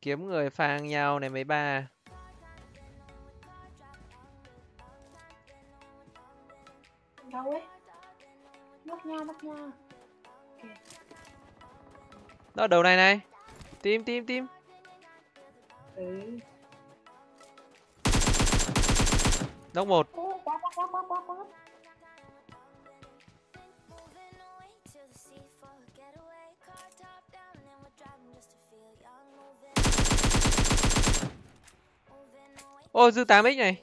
Kiếm người phang nhau này mấy ba. Đâu ấy? Bắt nha. Okay. Đó đầu này này. Tim. Ừ. Đốc một. Bóp. Ô, dư 8x này.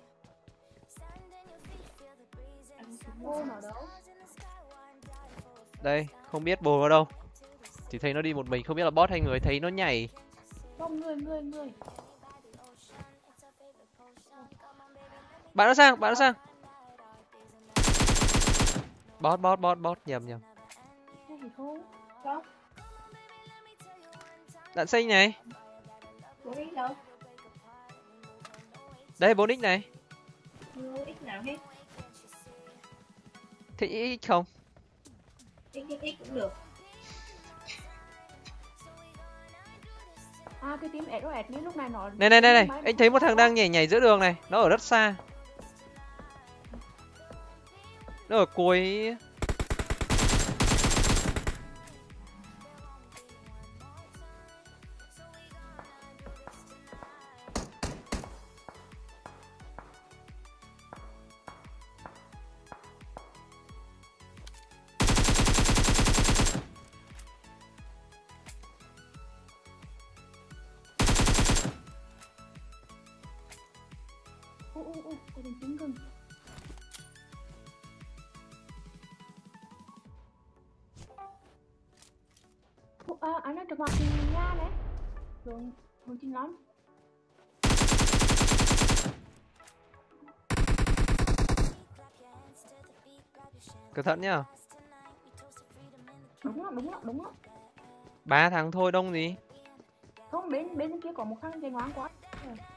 Đây, không biết bồ nó đâu. Chỉ thấy nó đi một mình, không biết là bot hay người, thấy nó nhảy. Không, người. Bạn nó sang. Bot, nhầm. Đạn xanh này. Đây 4x này. X nào hết. Thế x không? X cũng được. À cái tím ad nó lúc này nó. Này. Anh thấy một thằng đang nhảy giữa đường này, nó ở rất xa. Nó ở cuối. Anh nói được mặt thì nha đấy. Rồi chín lắm. Cẩn thận nhá. Đúng đó. 3 thằng thôi đông gì. Không, bên kia có một thằng dây ngoáng quá. Đằng sau.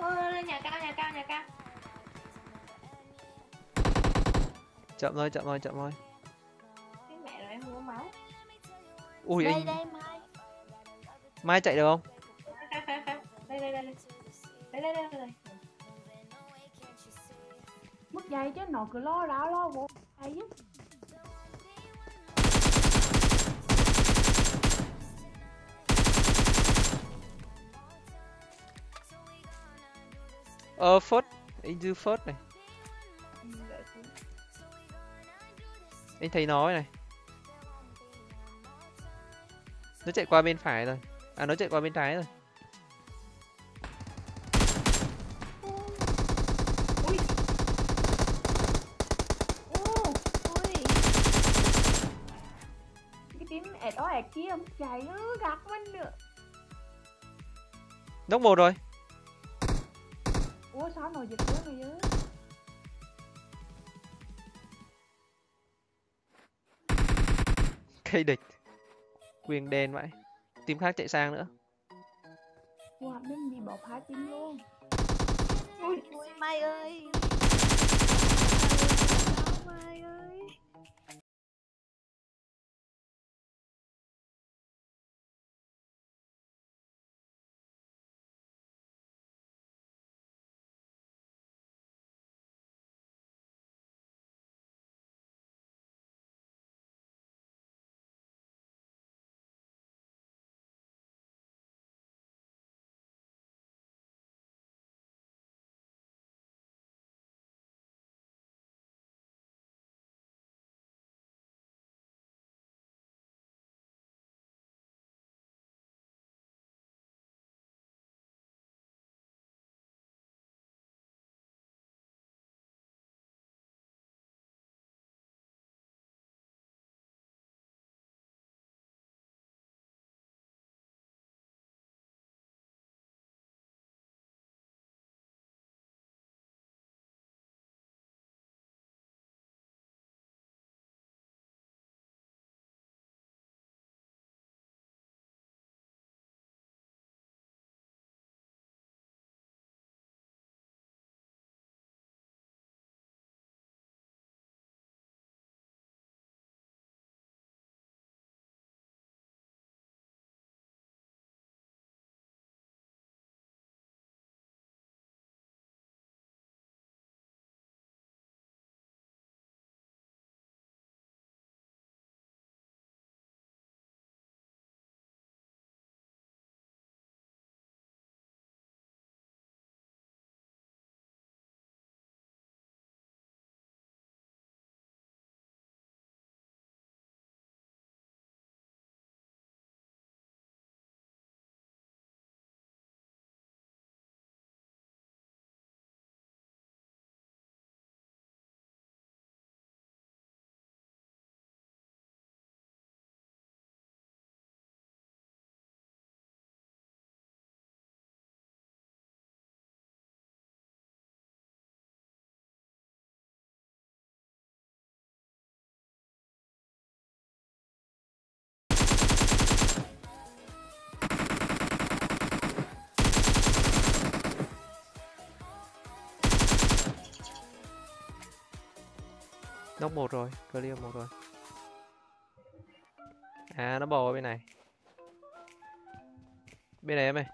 Ôi, nhà cao. Chậm thôi. Cái mẹ này em không có máu. Ui anh. Đây Mai. Mai chạy được không? Đây. Mất dây chứ nó cứ lo vô. Ai chứ. Phớt, anh dư phớt này. Anh thấy nó này. Nó chạy qua bên phải rồi. À nó chạy qua bên trái rồi. Ui. Cái tím ẹt ó ẹt kia không chạy nó gạt mình nữa. Đốc một rồi. Ủa sao nó giật nữa mày ơi. Cây địch. Quyền đen vậy. Team khác chạy sang nữa. Wow, mình bị bỏ phá team luôn. Ui Mai ơi. Mai ơi. Nóc 1 rồi, clear 1 rồi. À, nó bò ở bên này. Bên này em ơi.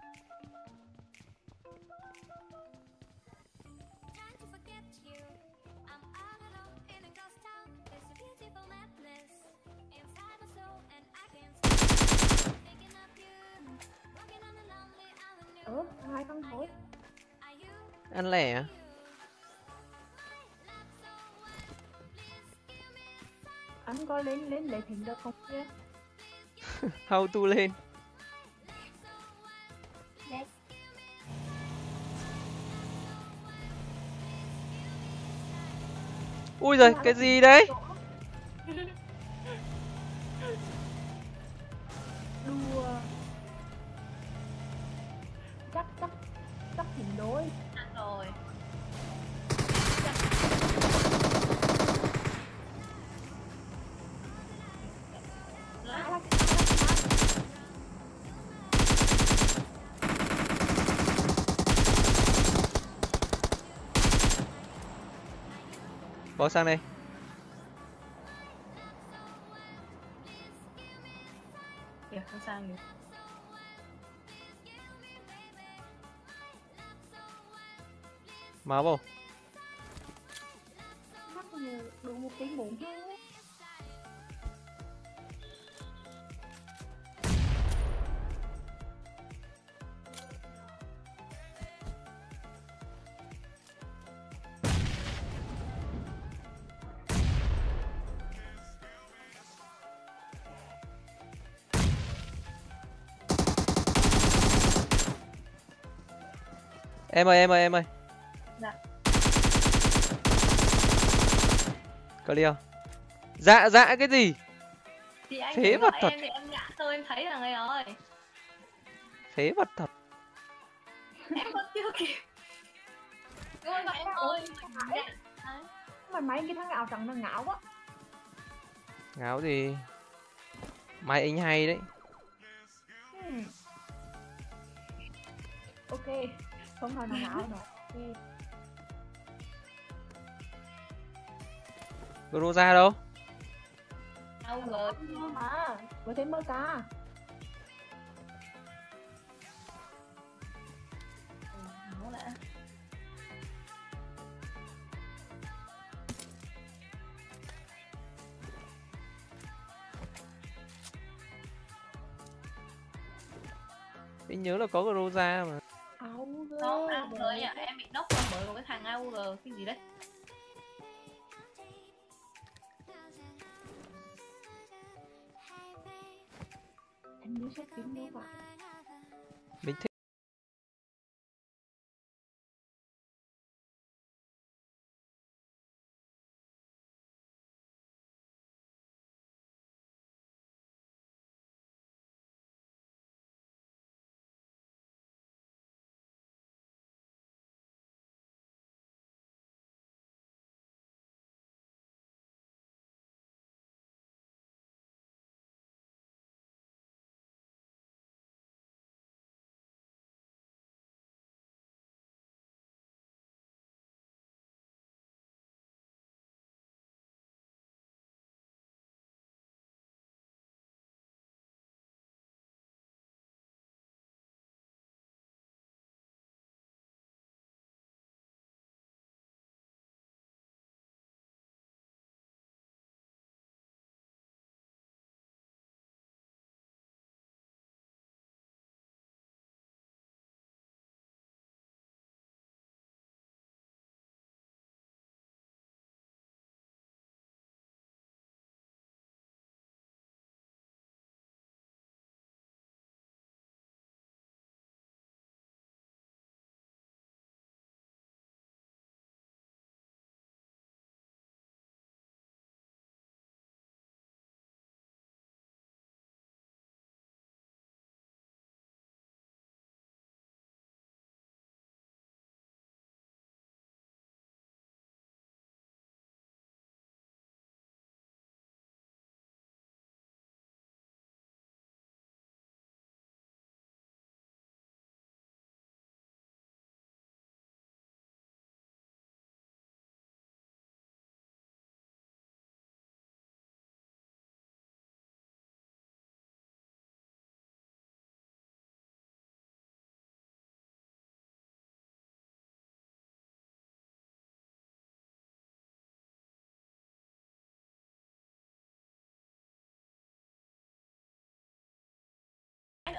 Ủa, hai con thối. Anh lẻ à? Anh có lên lấy thỉnh được không kia? How to lên? Đấy. Ui giời, cái gì đấy? Đùa. Chắc thỉnh đối. Ăn rồi. Bỏ sang đây. Kìa, không sang được. Máu vô. Mắc đủ một tiếng 4 thôi. Em ơi. Dạ. Clear. Dạ cái gì? Thì anh phế vật thật. Em thì em ngã thôi, em thấy là người rồi. Phế vật thật. Em vẫn chưa kịp. Rồi vậy em ơi. Mà mấy cái thằng áo trắng nó ngáo quá. Ngáo gì? Mày anh hay đấy. Ok. Không thôi nó ngáo rồi. Guru ra đâu? Đâu rồi? Mà mới thấy mơ cá. Ngáo đã. Mình nhớ là có Guru ra mà. Nó AUG nhỉ, em bị knock rồi bởi một cái thằng AUG cái gì đấy. Anh muốn xét kiếm đâu vậy? Mình thích.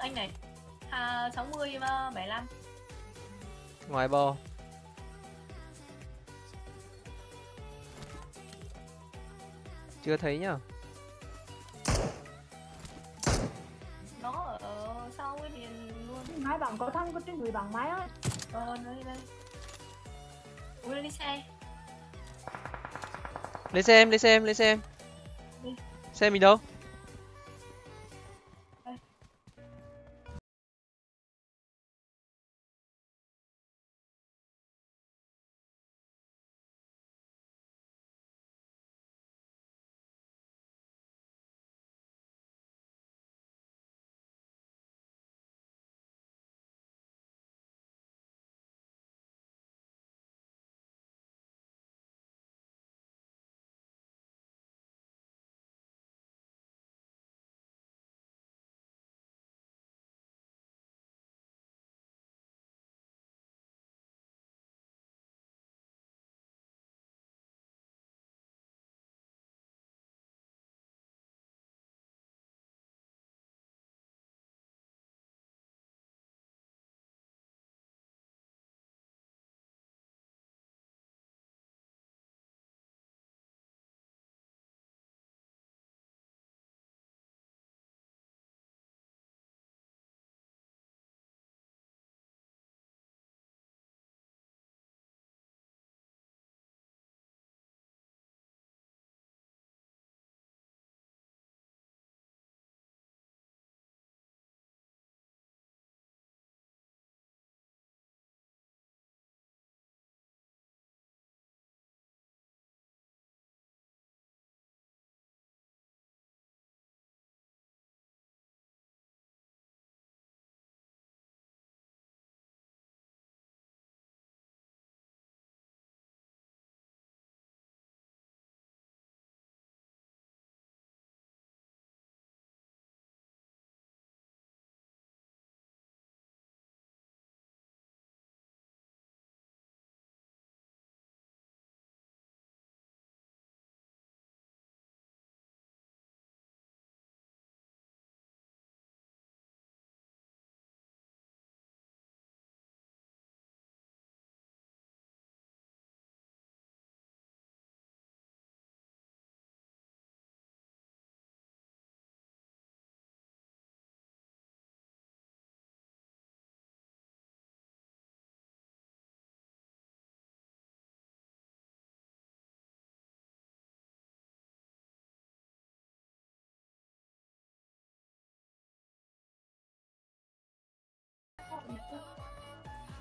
anh này. 60 75. Ngoài bo. Chưa thấy nhá. Nó ở sau cái điền luôn. Máy bằng có thăng có cái người bằng máy á. Nó đi đây. Ui lên xe. Lên xe em. Xe mình đâu?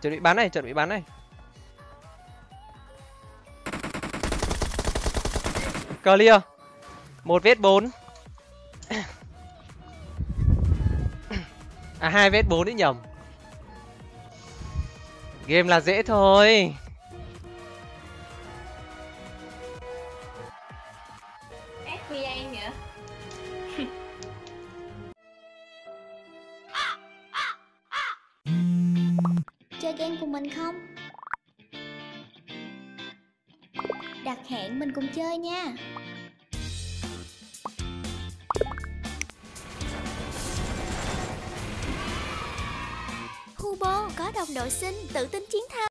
Chuẩn bị bán này. Clear. 1 vết 4. À 2 vết 4 đấy, nhầm. Game là dễ thôi. Mình cùng chơi nha. Huboo có đồng đội xinh, tự tin chiến thắng.